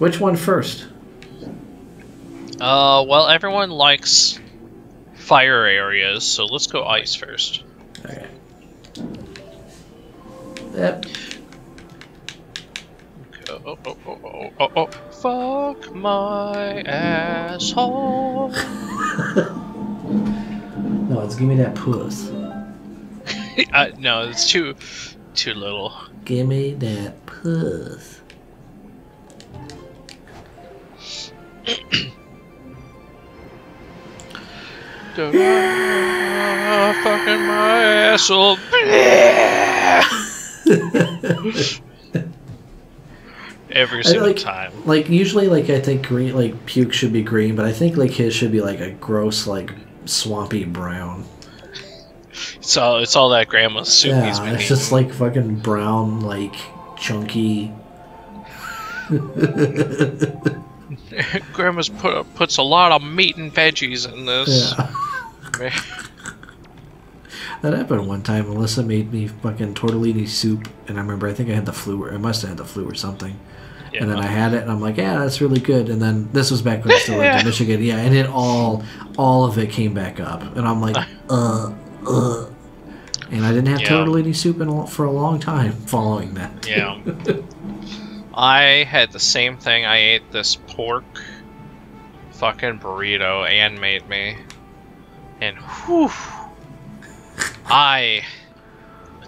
Which one first? Well, everyone likes fire areas, so let's go ice first. Okay. Yep. Oh, oh, oh, oh, oh, oh. Fuck my asshole. No, it's give me that puss. No, it's too little. Give me that puss. Fucking my asshole. Every single time. Like usually, like I think green, like puke should be green, but I think like his should be like a gross, like swampy brown. It's all that grandma's soup. Yeah, he's been eating. Just like fucking brown, like chunky. Grandma's puts a lot of meat and veggies in this. Yeah. That happened one time. Alyssa made me fucking tortellini soup, and I remember I think I had the flu, or I must have had the flu or something. Yeah. And then I had it, and I'm like, yeah, that's really good. And then this was back when I still lived in Michigan. Yeah, and it all of it came back up, and I'm like, and I didn't have tortellini soup for a long time following that. Yeah, I had the same thing. I ate this pork fucking burrito Ann made me, and whew. I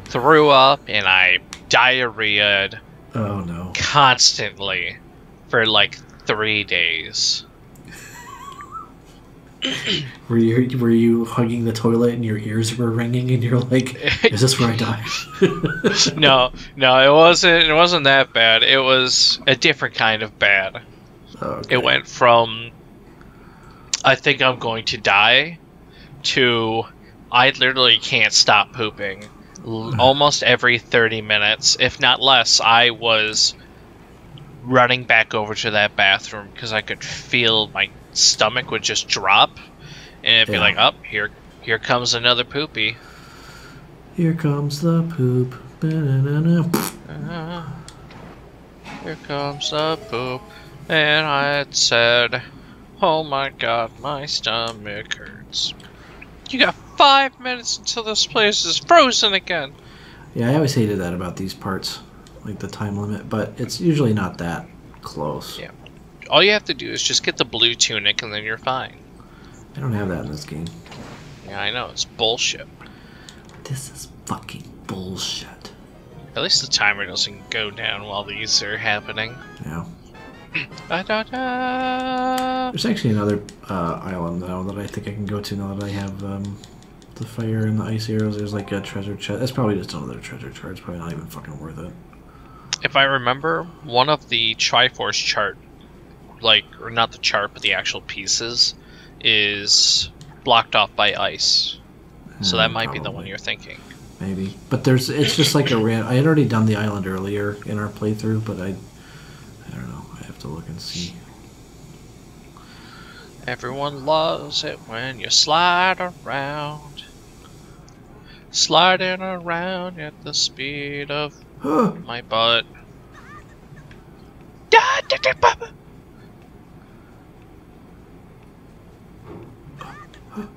threw up and I diarrheaed constantly for like 3 days. Were you hugging the toilet and your ears were ringing and you're like, is this where I die? No, it wasn't that bad. It was a different kind of bad. Okay. It went from I think I'm going to die to I literally can't stop pooping. Almost every 30 minutes, if not less, I was running back over to that bathroom because I could feel my stomach would just drop, and it'd be like, oh, here comes another poopy. Here comes the poop. Here comes the poop. And I said, oh my god, my stomach hurts. You got 5 minutes until this place is frozen again. Yeah, I always hated that about these parts, like the time limit, but it's usually not that close. Yeah. All you have to do is just get the blue tunic and then you're fine. I don't have that in this game. Yeah, I know. It's bullshit. This is fucking bullshit. At least the timer doesn't go down while these are happening. Yeah. There's actually another island now that I think I can go to now that I have the fire and the ice arrows. There's like a treasure chest. That's probably just another treasure chart. It's probably not even fucking worth it. If I remember, one of the Triforce chart, like, or not the chart, but the actual pieces, is blocked off by ice. So that might be the one you're thinking. Maybe. But there's, it's just like a random, I had already done the island earlier in our playthrough, but I don't know. To look and see. Everyone loves it when you slide around, sliding around at the speed of my butt.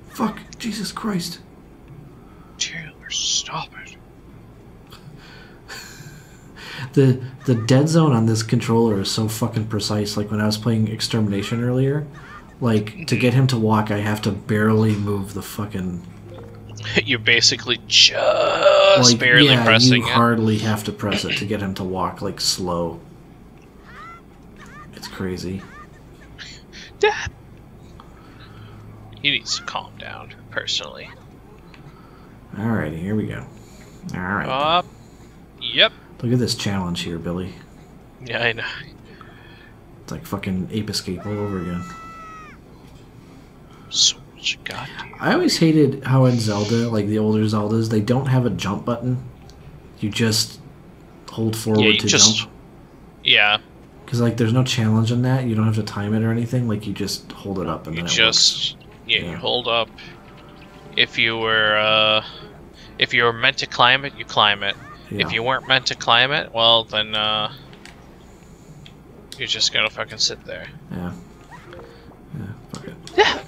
Fuck, Jesus Christ. Taylor, stop it. The dead zone on this controller is so fucking precise. Like when I was playing Extermination earlier, like to get him to walk, I have to barely move the fucking. You're basically just like, barely pressing it. Yeah, you hardly have to press it to get him to walk like slow. It's crazy. He needs to calm down, personally. Alrighty, here we go. All right. Yep. Look at this challenge here, Billy. Yeah, I know. It's like fucking Ape Escape all over again. So much goddamn. I always hated how in Zelda, like the older Zeldas, they don't have a jump button. You just hold forward to just jump. Yeah. Because like there's no challenge in that. You don't have to time it or anything. Like you just hold it up and then it just works. Yeah, you hold up. If you were meant to climb it, you climb it. Yeah. If you weren't meant to climb it, well, then You just gotta fucking sit there. Yeah. Yeah, fuck it. Yeah!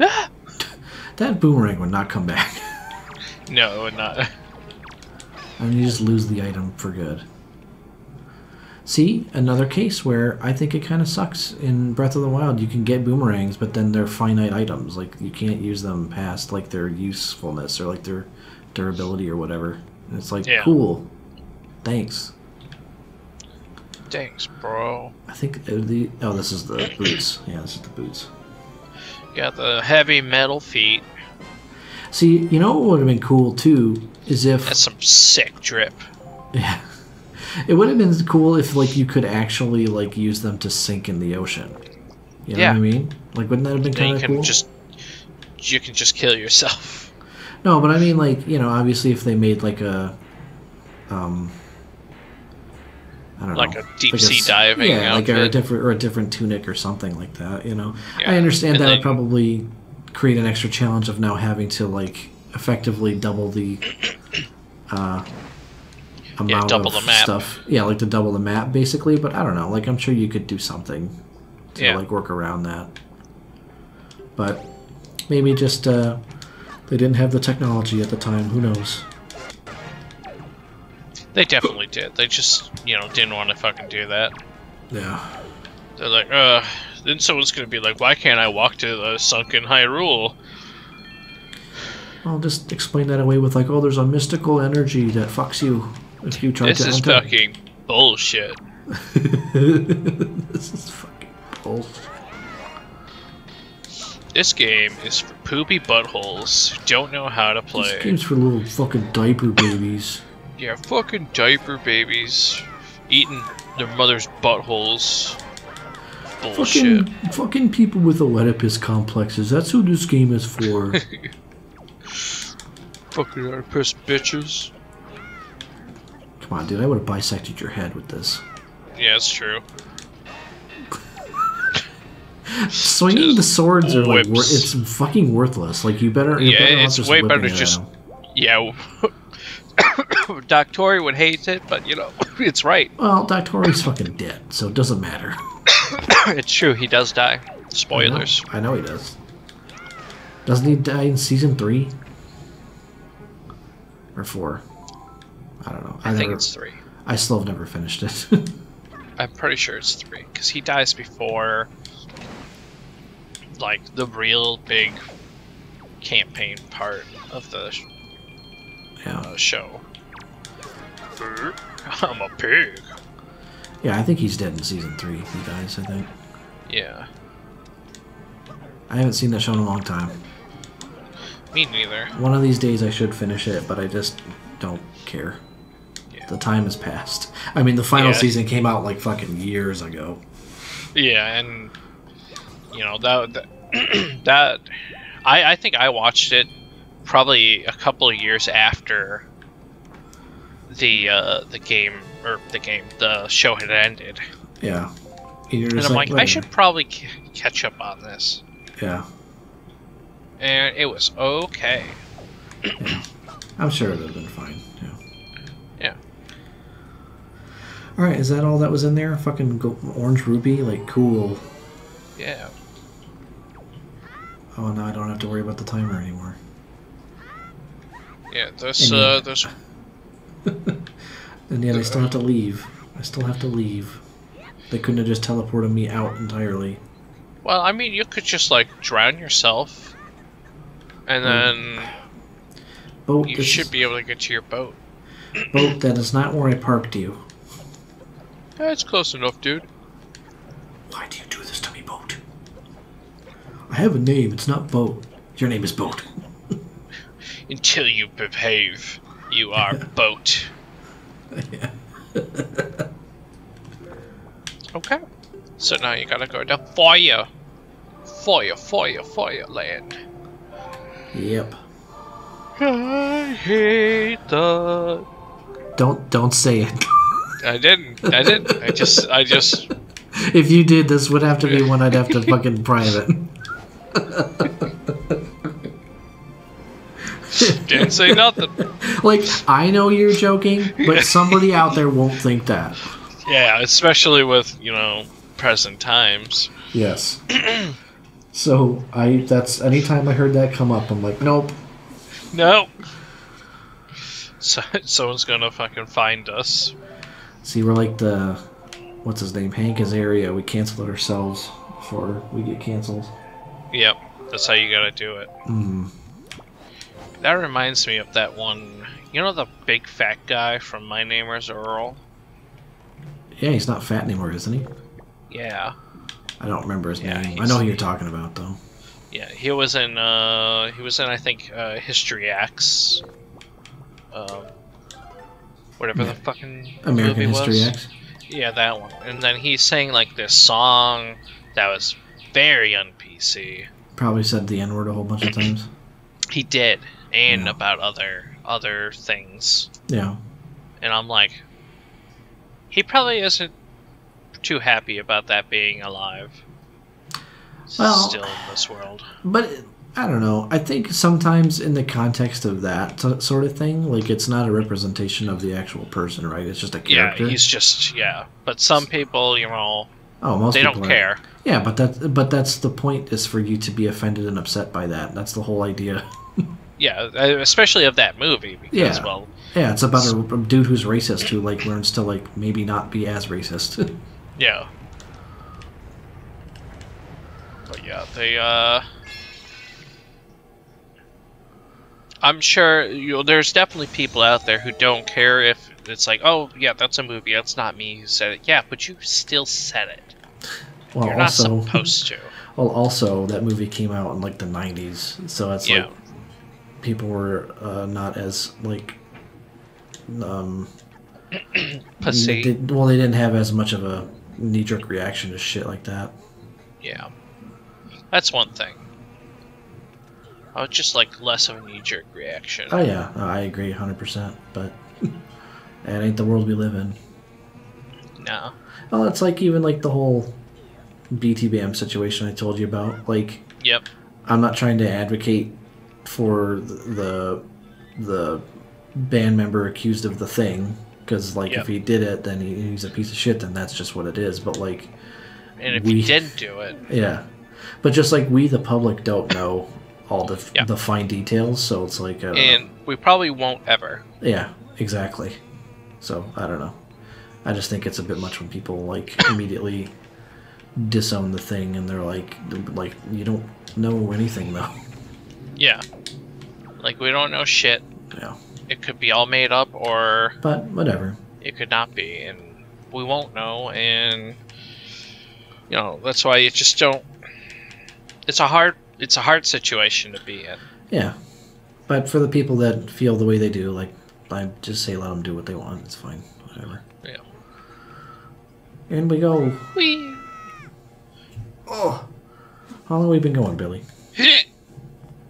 Ah! That boomerang would not come back. No, it would not. I mean, you just lose the item for good. See, another case where I think it kind of sucks. In Breath of the Wild, you can get boomerangs, but then they're finite items. Like, you can't use them past, like, their usefulness or, like, their durability or whatever. And it's like, yeah. Cool. Thanks. Thanks, bro. I think the... Oh, this is the boots. Yeah, this is the boots. You got the heavy metal feet. See, you know what would have been cool, too, is if... That's some sick drip. Yeah. It would have been cool if, like, you could actually, like, use them to sink in the ocean. You know what I mean? Like, wouldn't that have been kind of cool? You can just kill yourself. No, but I mean, like, you know, obviously if they made, like, a... I don't know. Like a deep-sea diving outfit. Yeah, like a different tunic or something like that, you know? Yeah. I understand that would probably create an extra challenge of now having to, like, effectively double the... amount of stuff. Yeah, like to double the map basically, but I don't know, like I'm sure you could do something to like work around that. But maybe just they didn't have the technology at the time, who knows. They definitely did. They just, you know, didn't want to fucking do that. Yeah. They're like, then someone's gonna be like, why can't I walk to the sunken Hyrule? I'll just explain that away with like, oh, there's a mystical energy that fucks you. If you try to enter. Fucking bullshit. This is fucking bullshit. This game is for poopy buttholes who don't know how to play. This game's for little fucking diaper babies. Yeah, fucking diaper babies eating their mother's buttholes. Bullshit. Fucking people with Oedipus complexes. That's who this game is for. Fucking Oedipus bitches. Come on, dude, I would have bisected your head with this. Yeah, it's true. Swinging just the swords are like, it's fucking worthless. Like, you better. Yeah, better it's just way better just. Yeah. Doctori would hate it, but you know, it's right. Well, Doctori's fucking dead, so it doesn't matter. It's true, he does die. Spoilers. I know he does. Doesn't he die in season 3? Or 4? I don't know. I think it's 3. I still have never finished it. I'm pretty sure it's 3, because he dies before, like, the real big campaign part of the show. I'm a pig. Yeah, I think he's dead in season 3. He dies, I think. Yeah. I haven't seen that show in a long time. Me neither. One of these days I should finish it, but I just don't care. The time has passed. I mean, the final season came out like fucking years ago. Yeah, and you know that I think I watched it probably a couple of years after the show had ended. Yeah, and I'm like, I should probably catch up on this. Yeah, and it was okay. Yeah. I'm sure it would have been fine. Alright, is that all that was in there? Fucking orange ruby? Like, cool. Yeah. Oh, now I don't have to worry about the timer anymore. Yeah, there's... And yeah, I still have to leave. I still have to leave. They couldn't have just teleported me out entirely. Well, I mean, you could just, like, drown yourself. And then... Boat, you should be able to get to your boat. Boat, that is not where I parked you. That's close enough, dude. Why do you do this to me, Boat? I have a name. It's not Boat. Your name is Boat. Until you behave, you are Boat. Yeah. Okay. So now you gotta go to fire. Fire, fire, fire land. Yep. I hate the... Don't say it. I didn't. I just. If you did, this would have to be one I'd have to fucking private. Didn't say nothing. Like, I know you're joking, but somebody out there won't think that. Yeah, especially with, you know, present times. Yes. So that's anytime I heard that come up, I'm like, nope. Nope. So, someone's gonna fucking find us. See, we're like the, what's his name, Hank Azaria. We cancel it ourselves before we get canceled. Yep, that's how you gotta do it. Mm. That reminds me of that one. You know the big fat guy from My Name Is Earl? Yeah, he's not fat anymore, isn't he? Yeah. I don't remember his name. I know who you're talking about, though. Yeah, he was in. He was in, I think, History X. Whatever the fucking American movie History X. Yeah, that one. And then he sang like this song that was very un-PC. Probably said the N-word a whole bunch of times. He did, and about other things. Yeah. And I'm like, he probably isn't too happy about that being alive. Well, still in this world. But I don't know. I think sometimes in the context of that sort of thing, like it's not a representation of the actual person, right? It's just a character. Yeah, he's just But some people, you know, they don't care. Yeah, but that's the point, is for you to be offended and upset by that. That's the whole idea. Yeah, especially of that movie. Because, well, yeah, it's about a dude who's racist who like learns to like maybe not be as racist. Yeah. But yeah, they I'm sure there's definitely people out there who don't care if it's like, oh yeah, that's a movie, that's not me who said it. Yeah, but you still said it. Well, you're also not supposed to. Well, also that movie came out in like the 90s, so it's like people were not as like pussy. They didn't have as much of a knee-jerk reaction to shit like that. Yeah, that's one thing. I was just like less of a knee-jerk reaction. Oh yeah, I agree 100%. But it ain't the world we live in. No. Well, it's like even like the whole BTBAM situation I told you about. Like, yep. I'm not trying to advocate for the band member accused of the thing. Because, like, if he did it, then he's a piece of shit, then that's just what it is. But, like... And if he didn't do it... Yeah. But just, like, we, the public, don't know all the fine details, so it's like... And we probably won't ever. Yeah, exactly. So, I don't know. I just think it's a bit much when people, like, immediately disown the thing, and they're like, you don't know anything, though. Yeah. Like, we don't know shit. Yeah. It could be all made up, or... But, whatever. It could not be, and we won't know, and... You know, that's why you just don't... It's a hard situation to be in. Yeah. But for the people that feel the way they do, like, I just say let them do what they want, it's fine, whatever. Yeah. In we go. Whee! Oh! How long have we been going, Billy?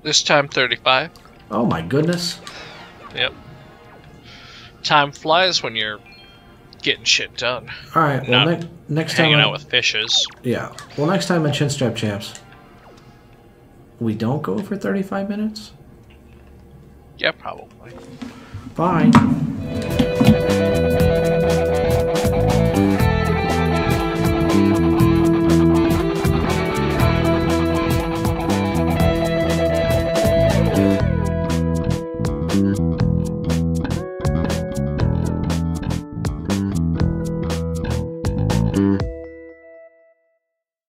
This time, 35. Oh my goodness. Yep. Time flies when you're getting shit done. All right. Well, next time hanging out with fishes. Yeah. Well, next time on Chinstrap Chaps, we don't go for 35 minutes. Yeah, probably. Bye.